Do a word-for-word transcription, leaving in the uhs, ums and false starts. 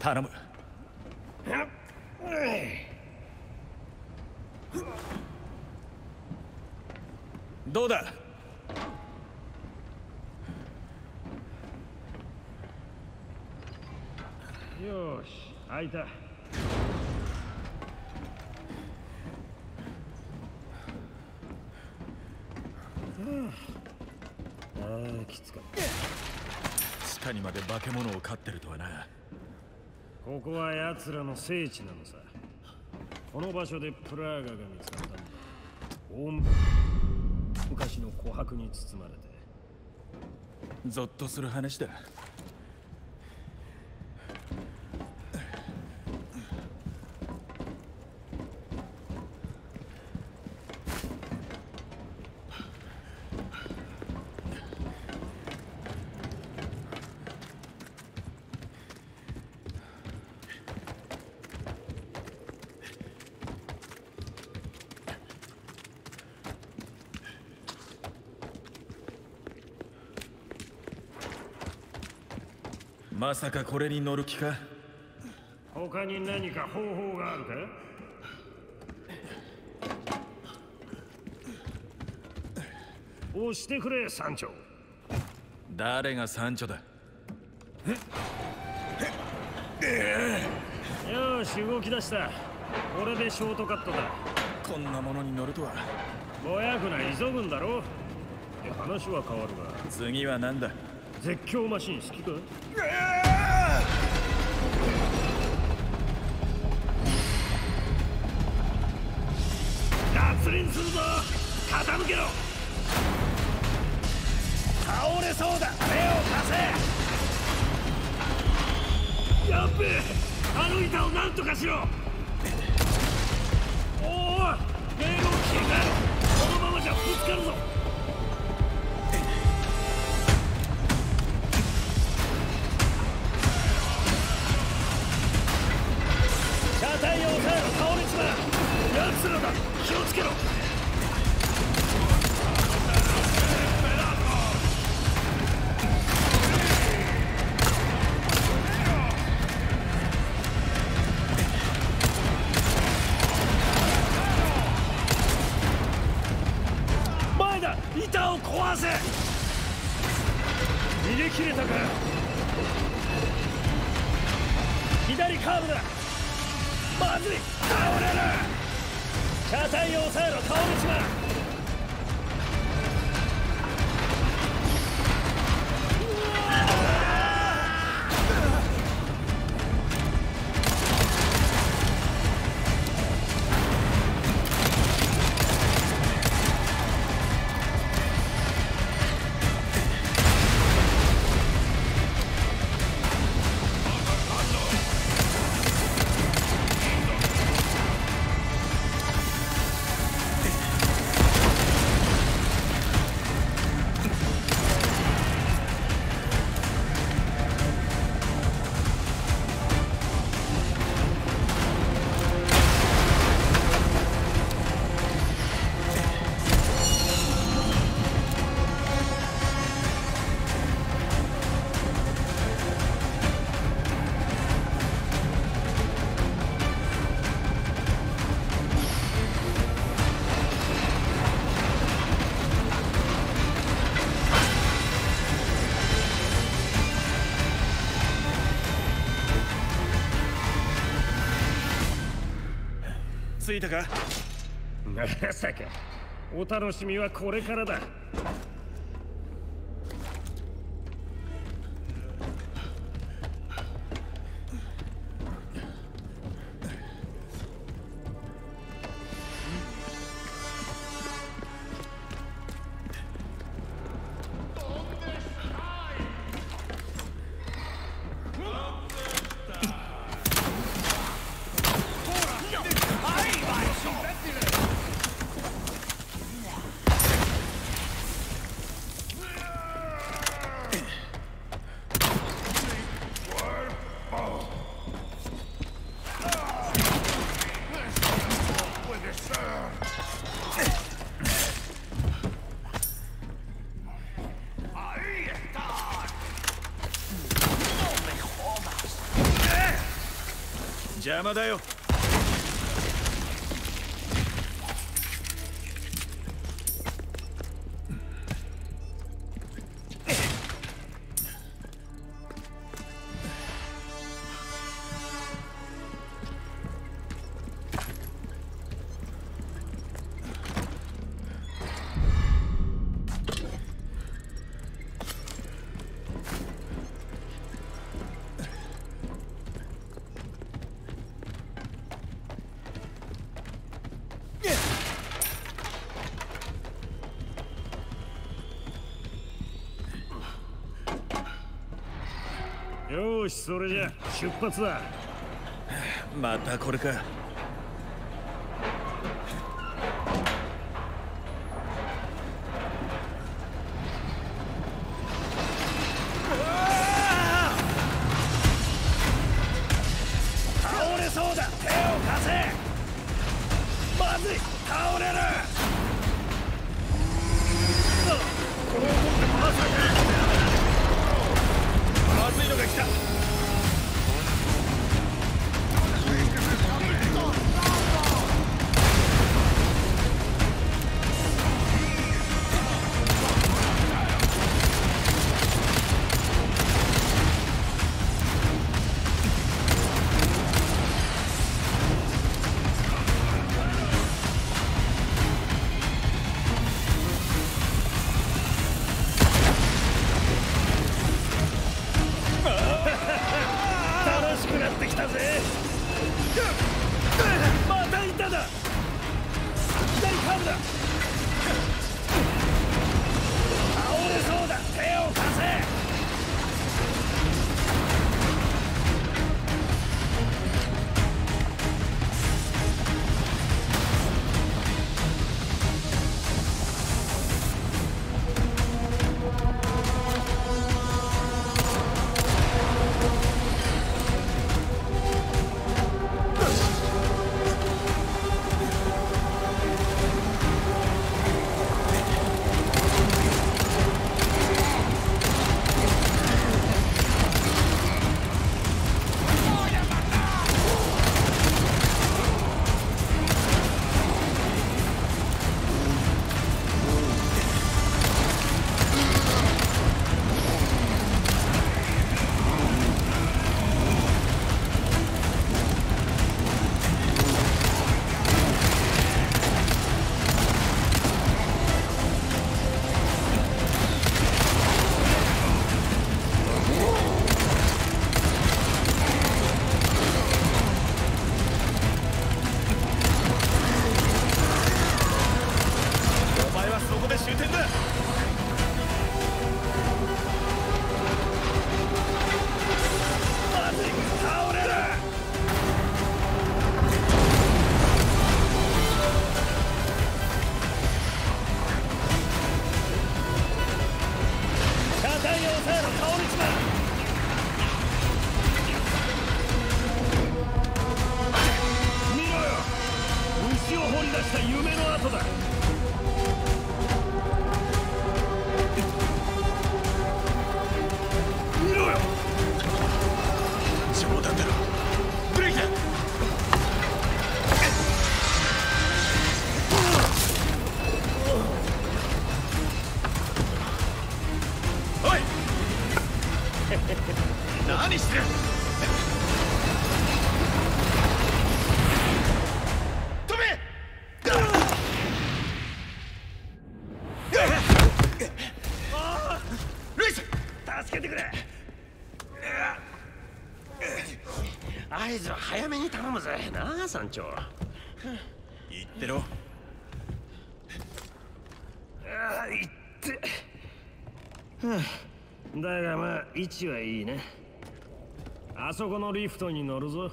頼む。どうだ。よし、開いた。ああ、きつかった。地下にまで化け物を飼ってるとはな。ここは奴らの聖地なのさ。この場所でプラーガが見つかったんだ。大昔の琥珀に包まれて。ゾッとする話だ。まさかこれに乗る気か？他に何か方法があるか？押してくれ、山頂。誰が山頂だ。よし、動き出した。これでショートカットだ。こんなものに乗るとは。ぼやくな、急ぐんだろ。話は変わるが。次は何だ。絶叫マシン好きか？脱輪するぞ。傾けろ。倒れそうだ。目を貸せ。やっべえ、あの板を何とかしろ。おい、レールを切り替えろ。このままじゃぶつかるぞ。気をつけろ。前だ、板を壊せ。逃げ切れたか。左カーブだ。まずい、倒れる。車体を抑えろ、倒れちまう。着いたか？まさか。お楽しみはこれからだ。邪魔だよ。よし、それじゃ出発だ。またこれか。倒れそうだ。手を貸せ。まずい、倒れる。まさか。まずいのが来た。何してる。飛べ。ルイス、助けてくれ。合図は早めに頼むぜなあ、山頂。行ってろ。ああ、行って、はあ、だがまあ位置はいいね。あそこのリフトに乗るぞ。